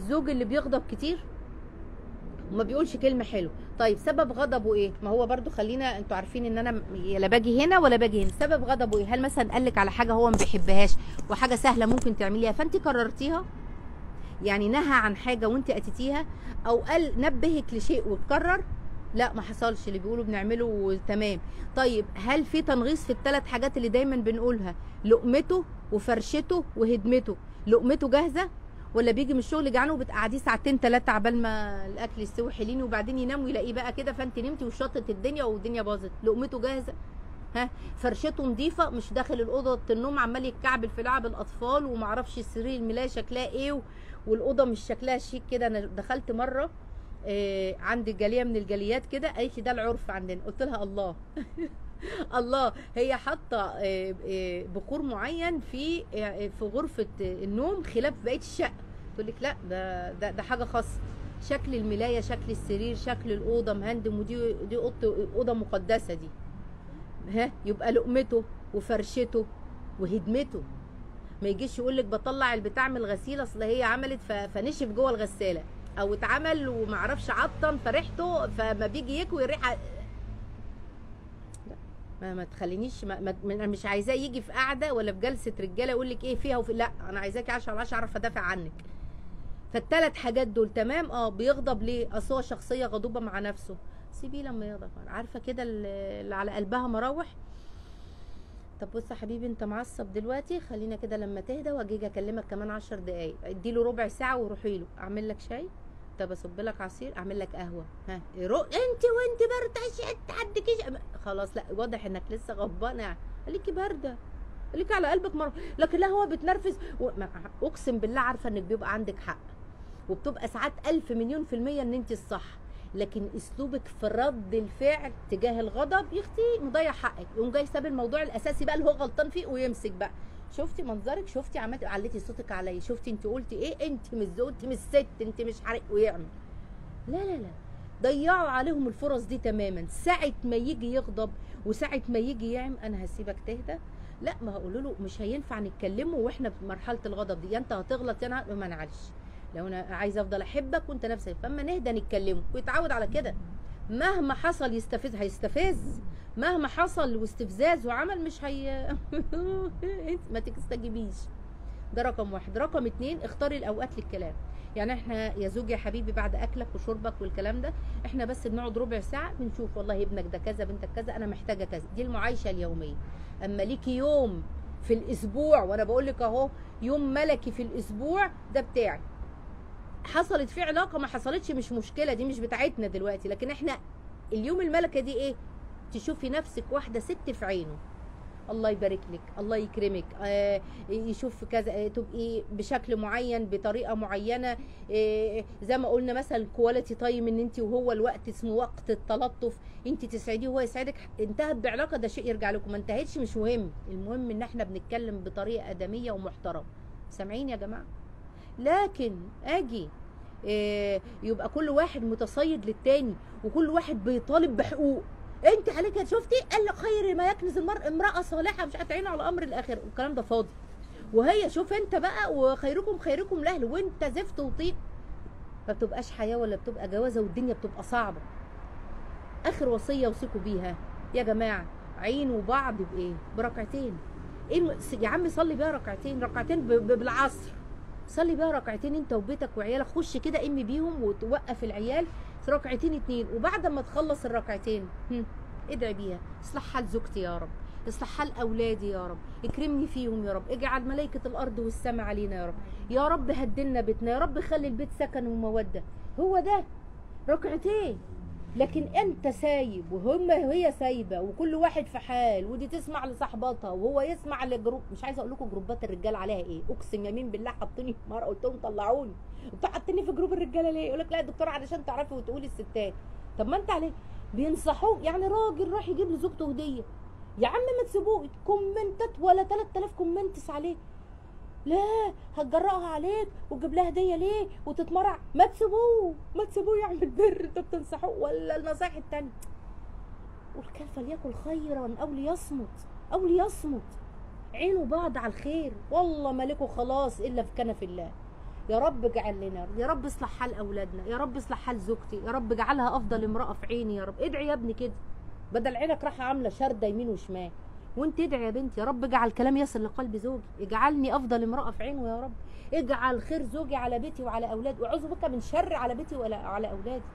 الزوج اللي بيغضب كتير وما بيقولش كلمه حلوه، طيب سبب غضبه ايه؟ ما هو برضو خلينا انتوا عارفين ان انا لا باجي هنا ولا باجي هنا، سبب غضبه ايه؟ هل مثلا قال لك على حاجه هو ما بيحبهاش وحاجه سهله ممكن تعمليها فانت كررتيها؟ يعني نهى عن حاجه وانت اتيتيها، او قال نبهك لشيء وتكرر؟ لا ما حصلش، اللي بيقولوا بنعمله تمام. طيب هل في تنغيص في الثلاث حاجات اللي دايما بنقولها؟ لقمته وفرشته وهدمته. لقمته جاهزه ولا بيجي من الشغل جعان وبتقعديه ساعتين ثلاثه عبال ما الاكل يستوي حليني وبعدين ينام ويلاقيه بقى كده فانت نمتي وشطت الدنيا والدنيا باظت. لقمته جاهزه، ها فرشته نظيفه مش داخل الاوضه النوم عمال يتكعبل في لعب الاطفال وما اعرفش السرير الملايه شكلها ايه والاوضه مش شكلها شيك كده. انا دخلت مره عند جاليه من الجاليات كده قالت لي ده العرف عندنا، قلت لها الله الله، هي حاطه بخور معين في غرفه النوم خلاف بقيه الشقه. تقول لك لا ده حاجه خاصه، شكل الملايه شكل السرير شكل الاوضه مهندم ودي اوضه مقدسه دي. ها يبقى لقمته وفرشته وهدمته، ما يجيش يقول لك بطلع البتاع من الغسيل اصل هي عملت فنشف جوه الغساله او اتعمل وما اعرفش عطن فريحته فما بيجي يكوي الريحه. ما تخلينيش، انا مش عايزاه يجي في قعده ولا في جلسه رجاله يقول لك ايه فيها وفي، لا انا عايزاكي 10/10 اعرف ادافع عنك. فالثلاث حاجات دول تمام. بيغضب ليه؟ اصل هو شخصيه غضوبه مع نفسه، سيبيه لما يغضب، عارفه كده اللي على قلبها مراوح. طب بص يا حبيبي انت معصب دلوقتي، خلينا كده لما تهدى واجي اكلمك كمان 10 دقايق، اديله ربع ساعه وروحي له اعمل لك شاي، طب اصب لك عصير، اعمل لك قهوه، ها انت وانت برده تعديكيش خلاص. لا واضح انك لسه غضبانه، خليكي بارده، خليكي على قلبك مره. لكن لا هو بتنرفز اقسم بالله عارفه انك بيبقى عندك حق وبتبقى ساعات 1000 مليون% ان انت الصح، لكن اسلوبك في رد الفعل تجاه الغضب يختي مضيع حقك، يقوم جاي ساب الموضوع الاساسي بقى اللي هو غلطان فيه ويمسك بقى. شفتي منظرك، شفتي عملتي عليتي صوتك عليا، شفتي انت قلتي ايه، انت مش ذوق، انت مش ست، انت مش حريق ويعمل. لا لا لا، ضيعوا عليهم الفرص دي تماما. ساعه ما يجي يغضب وساعه ما يجي يعمل انا هسيبك تهدى، لا ما هقول له مش هينفع نتكلمه واحنا في مرحله الغضب دي، يا انت هتغلط يا انا ما نعلش. لو انا عايزه افضل احبك وانت نفسك، فاما نهدى نتكلمه ويتعود على كده. مهما حصل يستفز، هيستفز مهما حصل، واستفزاز وعمل مش هي ما تستجيبيش. ده رقم واحد. رقم اتنين، اختاري الاوقات للكلام. يعني احنا يا زوجي يا حبيبي بعد اكلك وشربك والكلام ده احنا بس بنقعد ربع ساعه بنشوف والله ابنك ده كذا، بنتك كذا، انا محتاجه كذا، دي المعايشه اليوميه. اما ليكي يوم في الاسبوع، وانا بقول لك اهو يوم ملكي في الاسبوع ده بتاعي، حصلت في علاقه ما حصلتش مش مشكله، دي مش بتاعتنا دلوقتي، لكن احنا اليوم الملكه دي ايه؟ تشوفي نفسك واحده ست في عينه، الله يبارك لك، الله يكرمك، يشوف كذا، تبقي بشكل معين بطريقه معينه، زي ما قلنا مثلا كواليتي تايم، ان انت وهو الوقت اسمه وقت التلطف، انت تسعديه وهو يسعدك. انتهت بعلاقه ده شيء يرجع لكم، ما انتهتش مش مهم، المهم ان احنا بنتكلم بطريقه ادميه ومحترمه. سامعين يا جماعه؟ لكن اجي يبقى كل واحد متصيد للتاني وكل واحد بيطالب بحقوق، انت عليك شفتي قال لك خير ما يكنز المرء امراه صالحه، مش هتعينه على امر الاخر، والكلام ده فاضي. وهي شوف انت بقى وخيركم خيركم لاهله، وانت زفت وطيب، ما بتبقاش حياه ولا بتبقى جوازه، والدنيا بتبقى صعبه. اخر وصيه اوصيكوا بيها يا جماعه، عينوا بعض بايه؟ بركعتين. ايه يا عم صلي بيها ركعتين، ركعتين بالعصر، صلي بيها ركعتين انت وبيتك وعيالك، خش كده ام بيهم وتوقف العيال ركعتين 2، وبعد ما تخلص الركعتين ادعي بيها، اصلح حال زوجتي يا رب، اصلح حال اولادي يا رب، اكرمني فيهم يا رب، اجعل ملائكه الارض والسماء علينا يا رب، يا رب هدلنا بيتنا، يا رب خلي البيت سكن وموده. هو ده ركعتين. لكن انت سايب وهي سايبه وكل واحد في حال، ودي تسمع لصاحباتها وهو يسمع لجروب، مش عايزه اقول لكم جروبات الرجال عليها ايه، اقسم يمين بالله حطني مره قلت لهم طلعوني، انتوا حاطيني في جروب الرجاله ليه؟ يقول لك لا يا دكتوره علشان تعرفي وتقولي الستات. طب ما انت عليه بينصحوك، يعني راجل راح يجيب لزوجته هديه، يا عم ما تسيبوه كومنتات ولا 3000 كومنتس عليه، لا هتجرأها عليك وتجيب لها هديه ليه وتتمرع، ما تسيبوه ما تسيبوه يعمل بر، انت بتنصحوه ولا النصائح التانيه؟ والكل فليأكل خيرا او ليصمت او ليصمت، عينوا بعض على الخير، والله مالكوا خلاص الا في كنف الله. يا رب اجعل لنا، يا رب اصلح حال اولادنا، يا رب اصلح حال زوجتي، يا رب اجعلها افضل امراه في عيني يا رب. ادعي يا ابني كده، بدل عينك رايحه عامله شرده يمين وشمال، وانت ادعي يا بنتي يا رب اجعل كلام يصل لقلب زوجي، اجعلني افضل امراه في عينه يا رب، اجعل خير زوجي على بيتي وعلى اولادي، واعوذ بك من شر على بيتي وعلى اولادي.